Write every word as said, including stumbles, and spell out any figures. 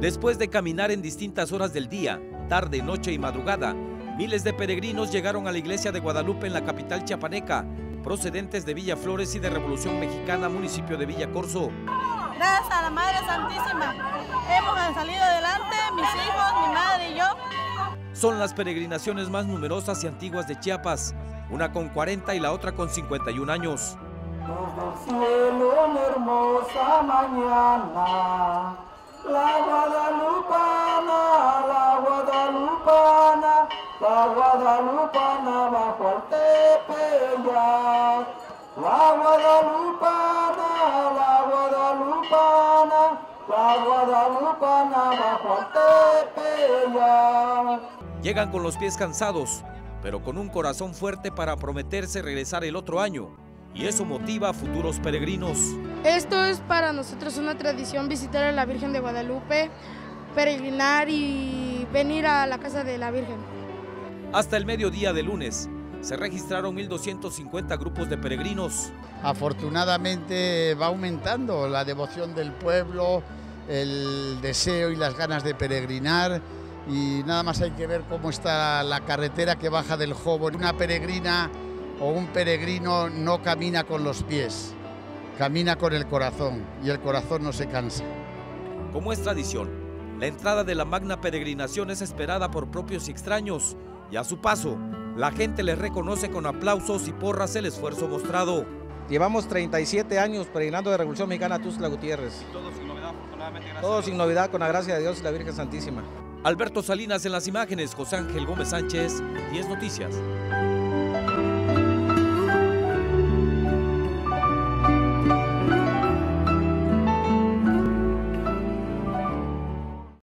Después de caminar en distintas horas del día, tarde, noche y madrugada, miles de peregrinos llegaron a la iglesia de Guadalupe en la capital chiapaneca, procedentes de Villa Flores y de Revolución Mexicana, municipio de Villa Corzo. Gracias a la Madre Santísima, hemos salido adelante, mis hijos, mi madre y yo. Son las peregrinaciones más numerosas y antiguas de Chiapas, una con cuarenta y la otra con cincuenta y un años. Desde el cielo una hermosa mañana, la guadalupana, la guadalupana, la guadalupana bajo al tepeyac, la guadalupana, la guadalupana, la guadalupana bajo al tepeyac. Llegan con los pies cansados, pero con un corazón fuerte para prometerse regresar el otro año, y eso motiva a futuros peregrinos. Esto es para nosotros una tradición, visitar a la Virgen de Guadalupe, peregrinar y venir a la casa de la Virgen. Hasta el mediodía de lunes se registraron mil doscientos cincuenta grupos de peregrinos. Afortunadamente va aumentando la devoción del pueblo, el deseo y las ganas de peregrinar. Y nada más hay que ver cómo está la carretera que baja del Jobo. Una peregrina o un peregrino no camina con los pies, camina con el corazón, y el corazón no se cansa. Como es tradición, la entrada de la magna peregrinación es esperada por propios y extraños, y a su paso, la gente les reconoce con aplausos y porras el esfuerzo mostrado. Llevamos treinta y siete años peregrinando de Revolución Mexicana a Tuxtla Gutiérrez. Y todo sin novedad, afortunadamente, gracias. Todo sin novedad, con la gracia de Dios y la Virgen Santísima. Alberto Salinas en las imágenes, José Ángel Gómez Sánchez, diez Noticias.